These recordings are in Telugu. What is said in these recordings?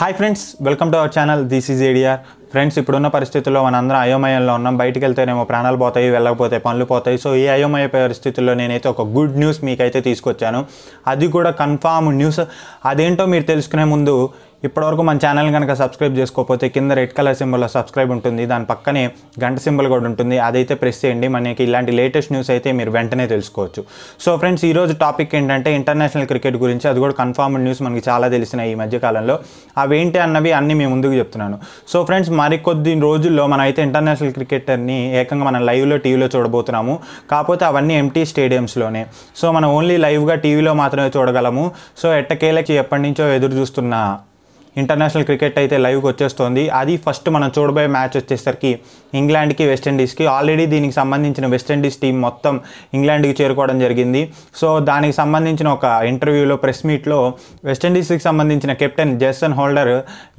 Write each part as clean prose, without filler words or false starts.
High friends welcome to our channel this is ADR friends इपड़ुन्न పరిస్థితుల్లో మనందరం అయోమయంలో ఉన్నాం బయటికి వెళ్తేనేమో ప్రాణాలు పోతాయి వెళ్ళకపోతే పనులు పోతాయి సో ఈ అయోమయ పరిస్థితుల్లో నేనైతే ఒక గుడ్ న్యూస్ మీకైతే తీసుకొచ్చాను అది కూడా కన్ఫర్మ్ న్యూస్ అదేంటో మీరు తెలుసుకునే ముందు ఇప్పటివరకు మన ఛానల్ కనుక సబ్స్క్రైబ్ చేసుకోకపోతే కింద రెడ్ కలర్ సింబల్లో సబ్స్క్రైబ్ ఉంటుంది దాని పక్కనే గంట సింబల్ కూడా ఉంటుంది అదైతే ప్రెస్ చేయండి మనకి ఇలాంటి లేటెస్ట్ న్యూస్ అయితే మీరు వెంటనే తెలుసుకోవచ్చు సో ఫ్రెండ్స్ ఈ రోజు టాపిక్ ఏంటంటే ఇంటర్నేషనల్ క్రికెట్ గురించి అది కూడా కన్ఫర్మ్డ్ న్యూస్ మనకి చాలా తెలిసిన ఈ మధ్య కాలంలో అవేంటి అన్నవి అన్ని నేను ముందుకు చెప్తున్నాను సో ఫ్రెండ్స్ మరికొద్ది రోజుల్లో మనం అయితే ఇంటర్నేషనల్ క్రికెటర్ని ఏకంగా మనం లైవ్లో టీవీలో చూడబోతున్నాము కాకపోతే అవన్నీ ఎంటీ స్టేడియంస్లోనే సో మనం ఓన్లీ లైవ్గా టీవీలో మాత్రమే చూడగలము సో ఎట్టకేలకి ఎప్పటి నుంచో ఎదురు చూస్తున్నా इंटरनेशनल क्रिकेट अयिते लाइव वच्चेस्तुंदी अदी फस्ट मनं चूडबोये मैच वच्चेसरिकी इंग्लैंड की वेस्ट इंडीज़ की आलरेडी दीनिकी संबंधिंचिन वेस्ट इंडीज़ टीम मोत्तं इंग्लैंड की चेरुकोवडं जरिगिंदी सो दानिकी संबंधिंचिन ओक इंटर्व्यूलो प्रेस मीट्लो वेस्ट इंडीज़ की संबंधिंचिन कैप्टन जेसन होल्डर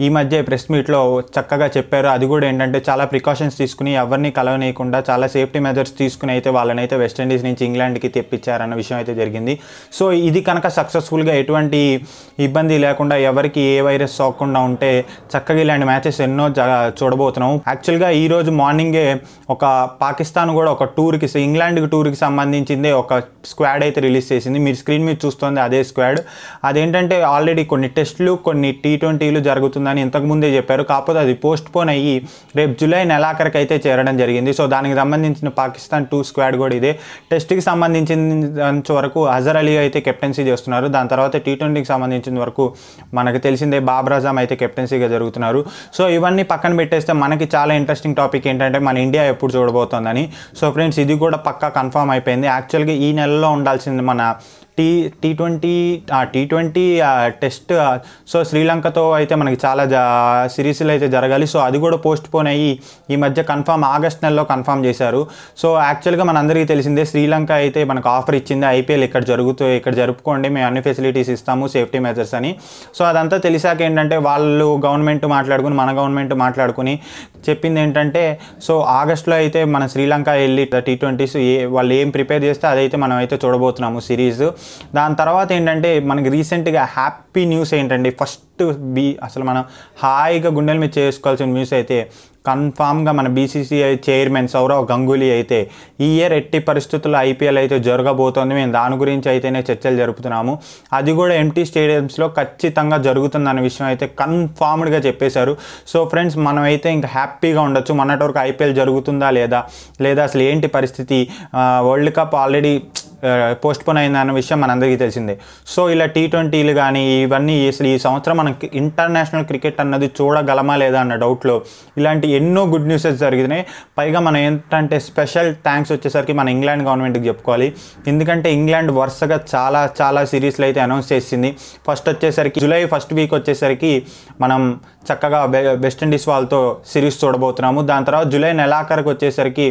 ई मध्य प्रेस मीट्लो चक्कगा चेप्पारु अदी कूडा एंटंटे चाला प्रिकाशन्स तीसुकुनि एवर्नी कलवनीयकुंडा चाला सेफ्टी मेजर्स तीसुकुनि अयिते वाळ्ळनैते वेस्ट इंडीज़ नुंचि इंग्लैंड की तेप्पिंचारु अन्न विषयं अयिते जरिगिंदी सो इदी कनक सक्सेस्फुल गा एटुवंटि इब्बंदी लेकुंडा एवर्की ए वैरस सोकకుండా ఉంటే చక్కగా ఇలాంటి మ్యాచెస్ ఎన్నో చూడబోతున్నాం యాక్చువల్ గా ఈ రోజు మార్నింగ్ ఒక పాకిస్తాన్ కూడా ఒక టూర్ కి ఇంగ్లాండ్ కి టూర్ కి సంబంధించింది ఒక స్క్వాడ్ అయితే రిలీజ్ చేసింది మీరు స్క్రీన్ మీద చూస్తోంది అదే స్క్వాడ్ అదేంటంటే ఆల్రెడీ కొన్ని టెస్టులు కొన్ని టీ20లు జరుగుతుందని ఇంతకు ముందే చెప్పారు కాకపోతే అది పోస్ట్ పోన్ అయ్యి రేపు జూలై నెలాఖరికి అయితే చేరడం జరిగింది సో దానికి సంబంధించిన పాకిస్తాన్ టూ స్క్వాడ్ కూడా ఇదే టెస్ట్ కి సంబంధించిన వరకు అజర్ అలీ అయితే కెప్టెన్సీ చేస్తున్నారు దాని తర్వాత టీ20 కి సంబంధించిన వరకు మనకు తెలిసిందే బాబర్ అజమ్ అయితే కెప్టెన్సీగా జరుగుతున్నారు సో ఇవన్నీ పక్కన పెట్టేస్తే మనకి చాలా ఇంట్రెస్టింగ్ టాపిక్ ఏంటంటే మన ఇండియా ఎప్పుడు చూడబోతుందని సో ఫ్రెండ్స్ ఇది కూడా పక్కా కన్ఫర్మ్ అయిపోయింది యాక్చువల్గా ఈ నెలలో ఉండాల్సింది మన టీ20 టెస్ట్ సో శ్రీలంకతో అయితే మనకి చాలా సిరీస్లు అయితే జరగాలి సో అది కూడా పోస్ట్ పోన్ అయ్యి ఈ మధ్య కన్ఫర్మ్ ఆగస్ట్ నెలలో కన్ఫర్మ్ చేశారు సో యాక్చువల్గా మనందరికీ తెలిసిందే శ్రీలంక అయితే మనకు ఆఫర్ ఇచ్చింది ఐపీఎల్ ఇక్కడ జరుపుకోండి మేము అన్ని ఫెసిలిటీస్ ఇస్తాము సేఫ్టీ మెజర్స్ అని సో అదంతా తెలిసాక ఏంటంటే వాళ్ళు గవర్నమెంట్ మాట్లాడుకుని మన గవర్నమెంట్ మాట్లాడుకుని చెప్పింది ఏంటంటే సో ఆగస్టులో అయితే మన శ్రీలంక వెళ్ళి టీ20s వాళ్ళు ఏం ప్రిపేర్ చేస్తే అదైతే మనం అయితే చూడబోతున్నాము సిరీస్ దాని తర్వాత ఏంటంటే మనకి రీసెంట్గా హ్యాపీ న్యూస్ ఏంటంటే ఫస్ట్ అసలు మనం హాయిగా గుండెల మీద చేసుకోవాల్సిన న్యూస్ అయితే కన్ఫామ్గా మన బీసీసీఐ చైర్మన్ సౌరవ్ గంగూలీ అయితే ఈ ఇయర్ ఎట్టి పరిస్థితుల్లో ఐపీఎల్ అయితే జరగబోతోంది మేము దాని గురించి అయితేనే చర్చలు జరుపుతున్నాము అది కూడా ఎంటీ స్టేడియంస్లో ఖచ్చితంగా జరుగుతుందన్న విషయం అయితే కన్ఫామ్డ్గా చెప్పేశారు సో ఫ్రెండ్స్ మనం అయితే ఇంకా హ్యాపీగా ఉండొచ్చు మొన్నటి వరకు ఐపీఎల్ జరుగుతుందా లేదా లేదా అసలు ఏంటి పరిస్థితి వరల్డ్ కప్ ఆల్రెడీ పోస్ట్పోన్ అయిందన్న విషయం మనందరికీ తెలిసిందే సో ఇలా టీ20లు కానీ ఇవన్నీ అసలు ఈ సంవత్సరం మనం ఇంటర్నేషనల్ క్రికెట్ అన్నది చూడగలమా లేదా అన్న డౌట్లో ఇలాంటి ఎన్నో గుడ్ న్యూసెస్ జరిగినాయి పైగా మనం ఏంటంటే స్పెషల్ థ్యాంక్స్ వచ్చేసరికి మన ఇంగ్లాండ్ గవర్నమెంట్కి చెప్పుకోవాలి ఎందుకంటే ఇంగ్లాండ్ వరుసగా చాలా సిరీస్లు అయితే అనౌన్స్ చేసింది ఫస్ట్ వచ్చేసరికి జూలై ఫస్ట్ వీక్ వచ్చేసరికి మనం చక్కగా వెస్టిండీస్ వాళ్ళతో సిరీస్ చూడబోతున్నాము దాని తర్వాత జూలై నెలాఖరికి వచ్చేసరికి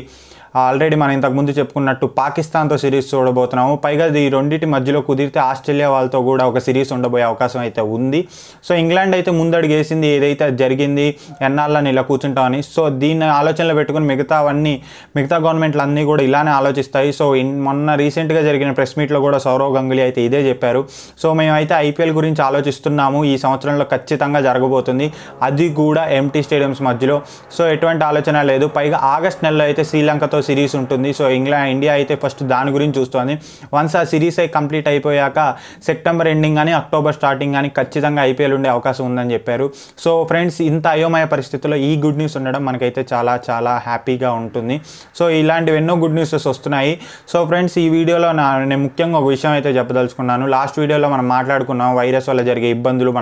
ఆల్రెడీ మనం ఇంతకుముందు చెప్పుకున్నట్టు పాకిస్తాన్తో సిరీస్ చూడబోతున్నాము పైగా ఈ రెండింటి మధ్యలో కుదిరితే ఆస్ట్రేలియా వాళ్ళతో కూడా ఒక సిరీస్ ఉండబోయే అవకాశం అయితే ఉంది సో ఇంగ్లాండ్ అయితే ముందడుగు వేసింది ఏదైతే జరిగింది ఎన్నాళ్ళని ఇలా కూర్చుంటామని సో దీన్ని ఆలోచనలో పెట్టుకుని మిగతా గవర్నమెంట్లు అన్నీ కూడా ఇలానే ఆలోచిస్తాయి సో మొన్న రీసెంట్గా జరిగిన ప్రెస్ మీట్లో కూడా సౌరవ్ గంగూలీ అయితే ఇదే చెప్పారు సో మేమైతే ఐపీఎల్ గురించి ఆలోచిస్తున్నాము ఈ సంవత్సరంలో ఖచ్చితంగా జరగబోతుంది అది కూడా ఎంటీ స్టేడియంస్ మధ్యలో సో ఎటువంటి ఆలోచన లేదు పైగా ఆగస్ట్ నెలలో అయితే శ్రీలంకతో సిరీస్ ఉంటుంది సో ఇండియా అయితే ఫస్ట్ దాని గురించి చూస్తుంది వన్స్ ఆ సిరీస్ అయి కంప్లీట్ అయిపోయాక సెప్టెంబర్ ఎండింగ్ కానీ అక్టోబర్ స్టార్టింగ్ కానీ ఖచ్చితంగా ఐపీఎల్ ఉండే అవకాశం ఉందని చెప్పారు సో ఫ్రెండ్స్ ఇంత అయోమయ పరిస్థితుల్లో ఈ గుడ్ న్యూస్ ఉండడం మనకైతే చాలా హ్యాపీగా ఉంటుంది సో ఇలాంటివి ఎన్నో గుడ్ న్యూసెస్ వస్తున్నాయి సో ఫ్రెండ్స్ ఈ వీడియోలో నేను ముఖ్యంగా ఒక విషయం అయితే చెప్పదలుచుకున్నాను లాస్ట్ వీడియోలో మనం మాట్లాడుకున్నాం వైరస్ వల్ల జరిగే ఇబ్బందులు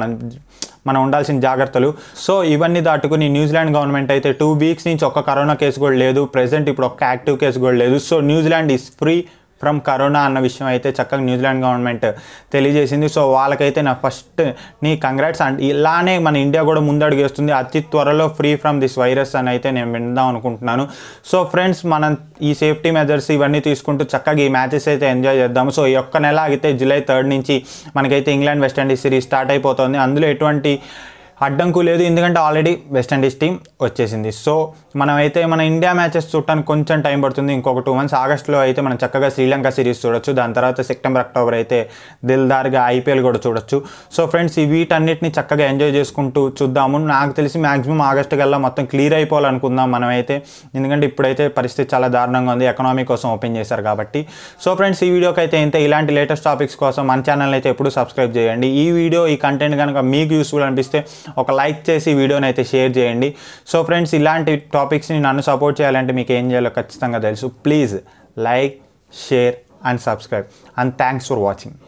మనం ఉండాల్సిన జాగ్రత్తలు సో ఇవన్నీ దాటుకుని న్యూజిలాండ్ గవర్నమెంట్ అయితే 2 weeks నుంచి ఒక్క కరోనా కేసు కూడా లేదు ప్రెజెంట్ ఇప్పుడు ఒక్క యాక్టివ్ కేసు కూడా లేదు so New Zealand is free from corona అన్న విషయం అయితే చక్కగా న్యూజిలాండ్ గవర్నమెంట్ తెలియజేసింది సో వాళ్ళకైతే నా ఫస్ట్ నీ కంగ్రాట్స్ అండ్ ఇలానే మన ఇండియా కూడా ముందడుగు వేస్తుంది అతి త్వరలో ఫ్రీ ఫ్రమ్ దిస్ వైరస్ అని అయితే నేను విందాం అనుకుంటున్నాను సో ఫ్రెండ్స్ మనం ఈ సేఫ్టీ మెజర్స్ ఇవన్నీ తీసుకుంటూ చక్కగా ఈ మ్యాచెస్ అయితే ఎంజాయ్ చేద్దాము సో ఈ ఒక్క నెల ఆగితే జూలై 3rd నుంచి మనకైతే England West Indies series start అయిపోతుంది అందులో ఎటువంటి అడ్డంకు లేదు ఎందుకంటే ఆల్రెడీ వెస్ట్ ఇండీస్ టీం వచ్చేసింది. సో మనమైతే మన ఇండియా మ్యాచెస్ చూడటానికి కొంచెం టైం పడుతుంది, ఇంకొక 2 months. ఆగస్టులో అయితే మనం చక్కగా శ్రీలంక సిరీస్ చూడొచ్చు, దాని తర్వాత సెప్టెంబర్ అక్టోబర్ అయితే దిల్దార్గా IPL కూడా చూడొచ్చు. సో ఫ్రెండ్స్ ఈ వీటన్నిటిని చక్కగా ఎంజాయ్ చేసుకుంటూ చూద్దాము. నాకు తెలిసి మ్యాక్సిమం ఆగస్టు కల్లా మొత్తం క్లియర్ అయిపోవాలనుకుందాం మనమైతే, ఎందుకంటే ఇప్పుడైతే పరిస్థితి చాలా దారుణంగా ఉంది, ఎకనామీ కోసం ఓపెన్ చేశారు కాబట్టి. సో ఫ్రెండ్స్ ఈ వీడియోకి అయితే ఇంతే. ఇలాంటి లేటెస్ట్ టాపిక్స్ కోసం మన ఛానల్ అయితే ఎప్పుడు సబ్స్క్రైబ్ చేయండి. ఈ వీడియో ఈ కంటెంట్ కనుక మీకు యూస్ఫుల్ అనిపిస్తే ఒక లైక్ చేసి వీడియోని అయితే షేర్ చేయండి. సో ఫ్రెండ్స్ ఇలాంటి టాపిక్స్ని నన్ను సపోర్ట్ చేయాలంటే మీకు ఏం చేయాలో ఖచ్చితంగా తెలుసు. Please like, share and subscribe. And thanks for watching.